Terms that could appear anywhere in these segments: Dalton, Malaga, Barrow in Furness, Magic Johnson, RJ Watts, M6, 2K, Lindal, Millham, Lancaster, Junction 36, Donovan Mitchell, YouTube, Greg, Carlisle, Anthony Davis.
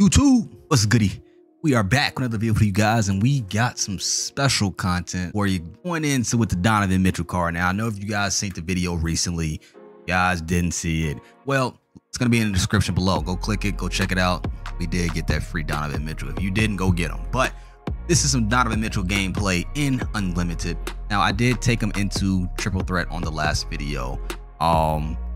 YouTube, what's goody? We are back with another video for you guys, and we got some special content for you going into with the Donovan Mitchell card. Now, I know if you guys seen the video recently, you guys didn't see it. Well, it's going to be in the description below. Go click it, go check it out. We did get that free Donovan Mitchell. If you didn't, go get him. But this is some Donovan Mitchell gameplay in Unlimited. Now, I did take him into Triple Threat on the last video.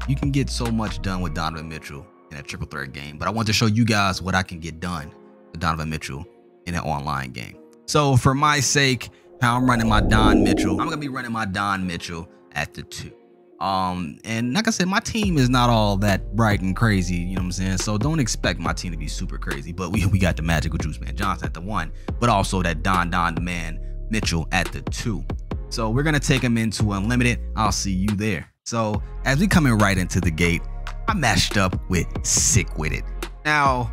You can get so much done with Donovan Mitchell in a Triple Threat game, but I want to show you guys what I can get done with Donovan Mitchell in an online game. So for my sake, how I'm running my Don Mitchell, I'm gonna be running my Don Mitchell at the 2. And like I said, my team is not all that bright and crazy, you know what I'm saying? So don't expect my team to be super crazy, but we got the Magical Juice Man Johnson at the 1, but also that Don Man Mitchell at the 2. So we're gonna take him into Unlimited. I'll see you there. So as we coming right into the gate, I matched up with Sick With It. Now,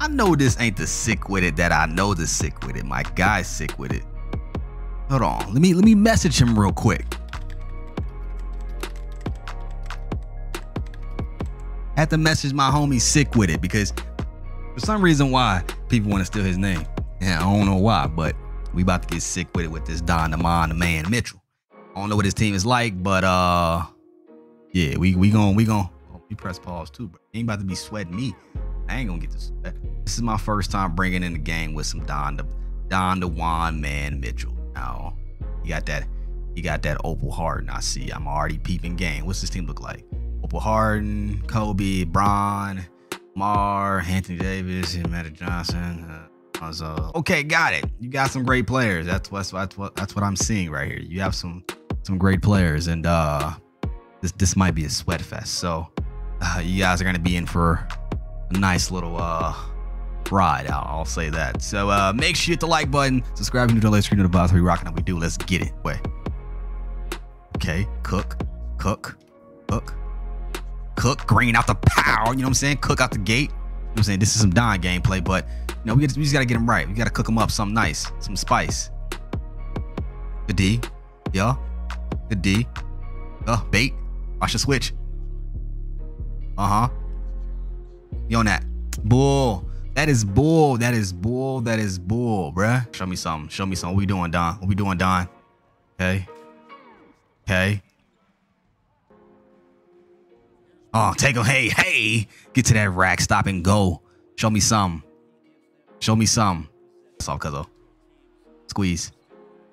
I know this ain't the Sick With It that I know the Sick With It. My guy's Sick With It. Hold on. Let me message him real quick. I had to message my homie Sick With It because for some reason why people want to steal his name. Yeah, I don't know why, but we about to get Sick With It with this Donovan Mitchell. I don't know what his team is like, but yeah, we gonna you press pause too, bro. Ain't about to be sweating me. I ain't gonna get to sweat. This is my first time bringing in the game with some Donovan Man Mitchell. Now you got that Opal Harden. I see. I'm already peeping game. What's this team look like? Opal Harden, Kobe, Bron, Mar, Anthony Davis, and Magic Johnson. Okay, got it. You got some great players. That's what I'm seeing right here. You have some great players, and this might be a sweat fest. So you guys are gonna be in for a nice little ride. I'll say that. So make sure you hit the like button, subscribe to the latest screen of the vibes we rocking and we do. Let's get it. Wait. Okay, cook green out the power. You know what I'm saying? Cook out the gate. You know what I'm saying? This is some Don gameplay, but you know we just gotta get him right. We gotta cook him up something nice, some spice. The D, yeah, the D, bait. I should switch. You on that? Bull. That is bull. That is bull. That is bull, bruh. Show me something. Show me something. What we doing, Don? What we doing, Don? Okay. Okay. Oh, take him. Hey, hey. Get to that rack. Stop and go. Show me something. Show me something. That's all, cuzzo. Squeeze.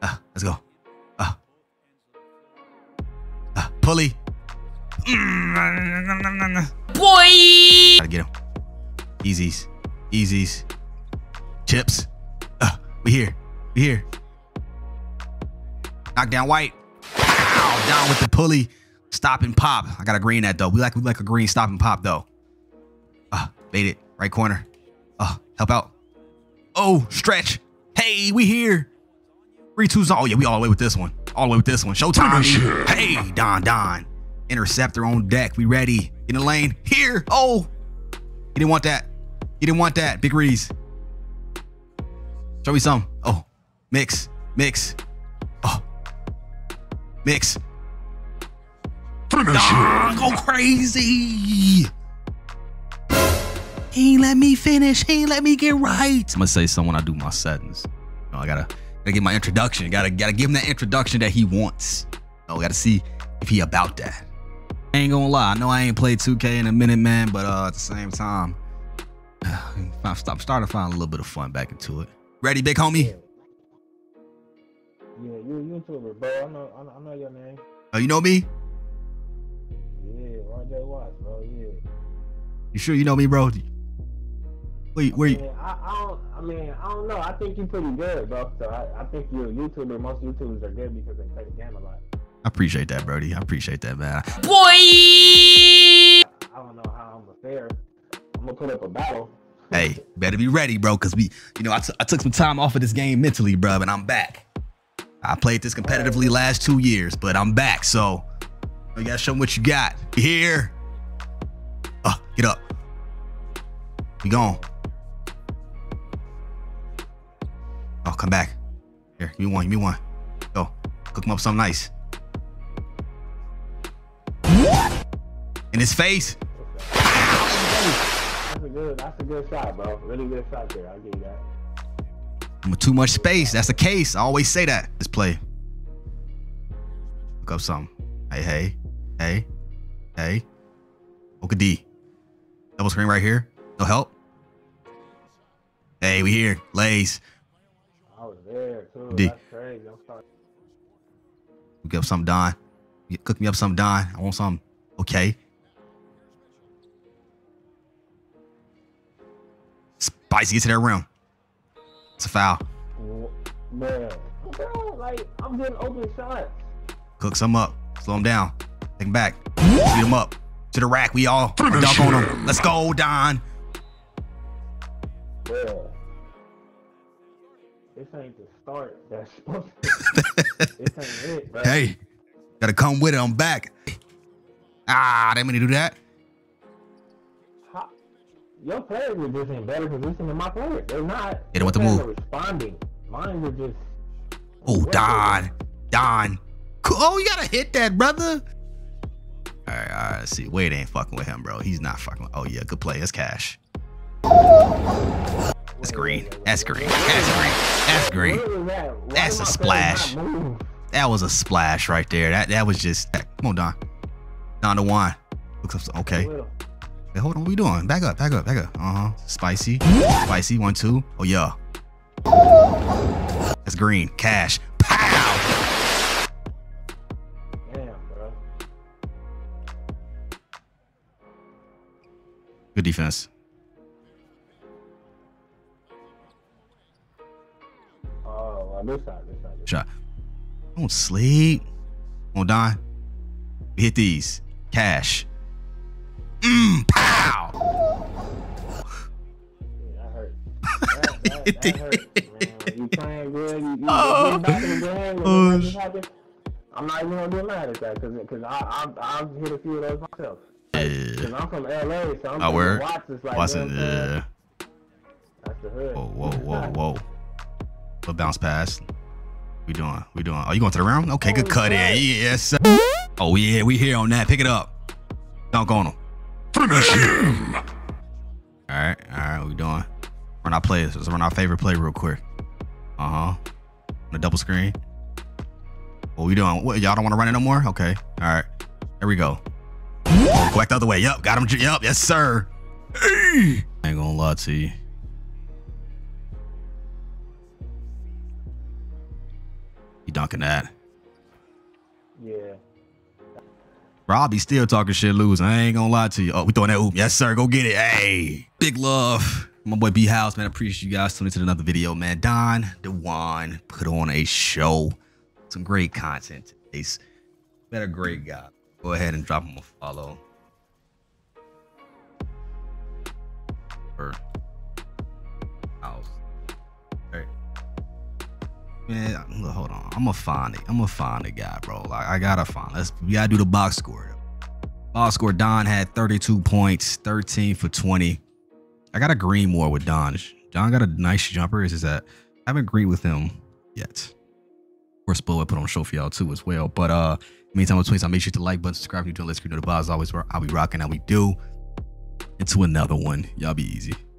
Let's go. Pulley. Boy, gotta get him. Easies, easies, chips. We here. Knock down White. Ow, down with the pulley. Stop and pop. I gotta green that though. We like a green stop and pop though. Bait it. Right corner. Help out. Oh, stretch. Hey, we here. 3-2 zone. Oh yeah, we all the way with this one. All the way with this one. Showtime. Sure. Hey, Don. Interceptor on deck. We ready. In the lane. Here. Oh. He didn't want that. He didn't want that. Big Reese. Show me some. Oh. Mix. Mix. Oh. Mix. Don, go crazy. He ain't let me finish. He ain't let me get right. I'm gonna say something when I do my settings. You know, I gotta get my introduction. Gotta give him that introduction that he wants. Oh, gotta see if he about that. I ain't gonna lie, I know I ain't played 2K in a minute, man, but at the same time, I'm starting to find a little bit of fun back into it. Ready, big homie? Yeah, you YouTuber, bro. I know your name. Oh, you know me? Yeah, RJ Watts, bro. Yeah. You sure you know me, bro? Wait, where you? I mean, I don't know. I think you're pretty good, bro. So I think you're a YouTuber. Most YouTubers are good because they play the game a lot. I appreciate that, Brody. I appreciate that, man. Boy! I don't know how I'm gonna fare. I'm gonna put up a battle. Hey, better be ready, bro, because I took some time off of this game mentally, bro, and I'm back. I played this competitively last 2 years, but I'm back, so you gotta show me what you got. You here? Get up. We gone. Oh, come back. Here, give me one, give me one. Go. Cook him up something nice. In his face. That's a good shot, bro. Really good shot there. I'll give you that. Too much space. That's the case. I always say that. Let's play. Look up something. Hey. Oka D. Double screen right here. No help. Hey, we here. Lays. I was there, too. D. That's crazy. I'm sorry. Cook up something, Don. Cook me up something, Don. I want something. Okay. Spicy, get to that rim. It's a foul. Man. Bro, like, I'm getting open shots. Cook some up. Slow him down. Take him back. Shoot him up. To the rack. We all dunk on him. Let's go, Don. Bro, this ain't the start. That's supposed to. This ain't it, bro. Hey, gotta come with it. I'm back. Ah, they mean to do that. Your players were just in better position than my players. They're not. They don't want to move. Responding. Mine were just. Oh, Don. Oh, you gotta hit that, brother. All right. Let's see, Wade ain't fucking with him, bro. He's not fucking. Oh yeah, good play. That's cash. That's green. That's a splash. That was a splash right there. That was just. Come on, Don. Don the one. Looks up. Okay. Hey, hold on. What are we doing? Back up. Spicy. Spicy. 1-2. Oh yeah. That's green. Cash. Pow. Damn, bro. Good defense. This shot. Don't sleep. Come on, Don. We hit these. Cash. Pow. Yeah, that hurt. That hurt, man. You playing good. You back in the game. I'm not even going to be mad at that because I've hit a few of those myself. Because I'm from LA, so I'm from Watts. Like, Watson, yeah. That's the hood. Whoa. A bounce pass. We doing. Oh, you going to the round? Okay, good cut in. Yes. Oh yeah, we here on that. Pick it up. Dunk on him. Finish him. All right. We doing. Run our plays. Let's run our favorite play real quick. On the double screen. What we doing? What, y'all don't want to run it no more? Okay. All right. Here we go. Go back the other way. Yup. Got him. Yup. Yes, sir. Hey. I ain't gonna lie to you. Dunking that. Yeah. Robbie still talking shit loose. I ain't gonna lie to you. Oh, we throwing that hoop. Yes, sir. Go get it. Hey. Big love. My boy B House, man. I appreciate you guys tuning into another video, man. Don DeJuan put on a show. Some great content. He's been a great guy. Go ahead and drop him a follow. Or House. Man, hold on. I'm gonna find a guy, bro. Like, I gotta find. We gotta do the box score. Box score. Don had 32 points, 13 for 20. I gotta agree more with Don. Don got a nice jumper. I haven't agreed with him yet. Of course, Bull put on a show for y'all too as well. But meantime, between time, make sure to like button, subscribe, and do the let's screen to the box. As always, I'll be rocking how we do. Into another one. Y'all be easy.